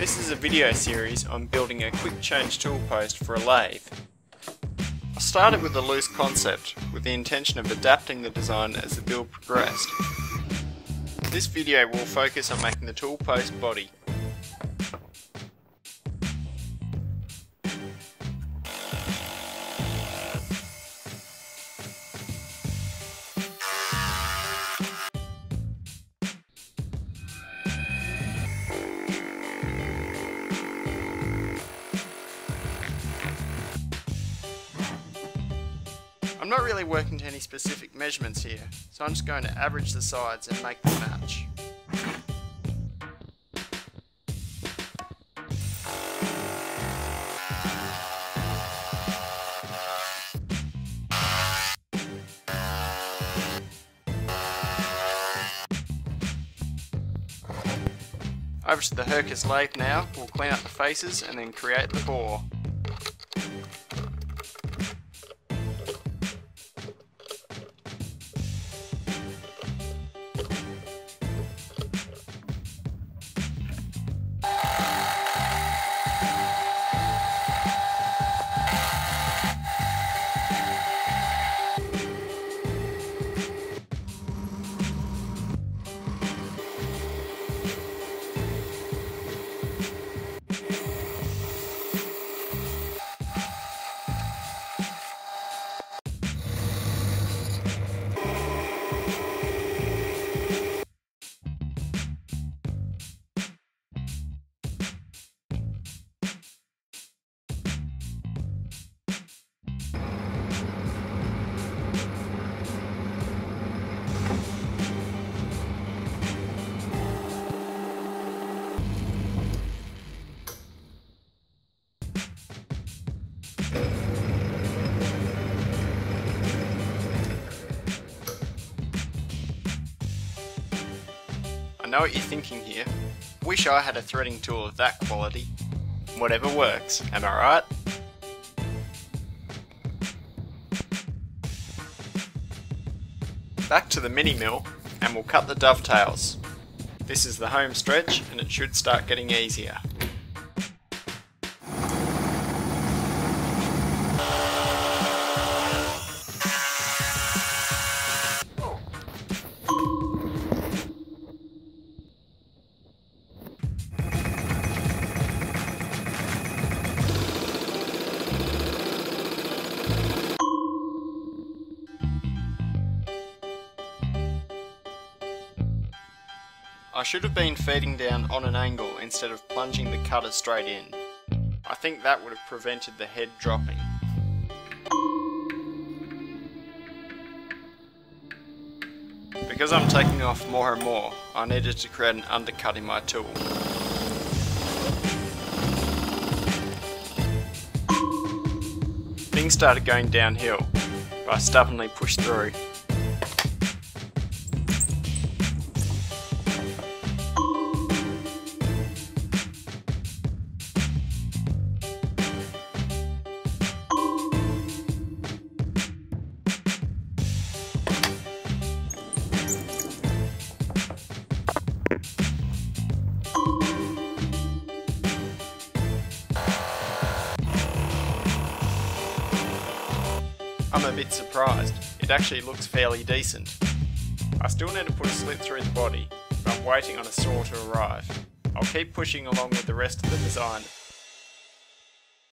This is a video series on building a quick change tool post for a lathe. I started with a loose concept with the intention of adapting the design as the build progressed. This video will focus on making the tool post body. I'm not really working to any specific measurements here, so I'm just going to average the sides and make them match. Over to the Hercus lathe now, we'll clean up the faces and then create the bore. I know what you're thinking here. Wish I had a threading tool of that quality. Whatever works, am I right? Back to the mini mill and we'll cut the dovetails. This is the home stretch and it should start getting easier. I should have been feeding down on an angle instead of plunging the cutter straight in. I think that would have prevented the head dropping. Because I'm taking off more and more, I needed to create an undercut in my tool. Things started going downhill, but I stubbornly pushed through. I'm a bit surprised, it actually looks fairly decent. I still need to put a slit through the body, but I'm waiting on a saw to arrive. I'll keep pushing along with the rest of the design.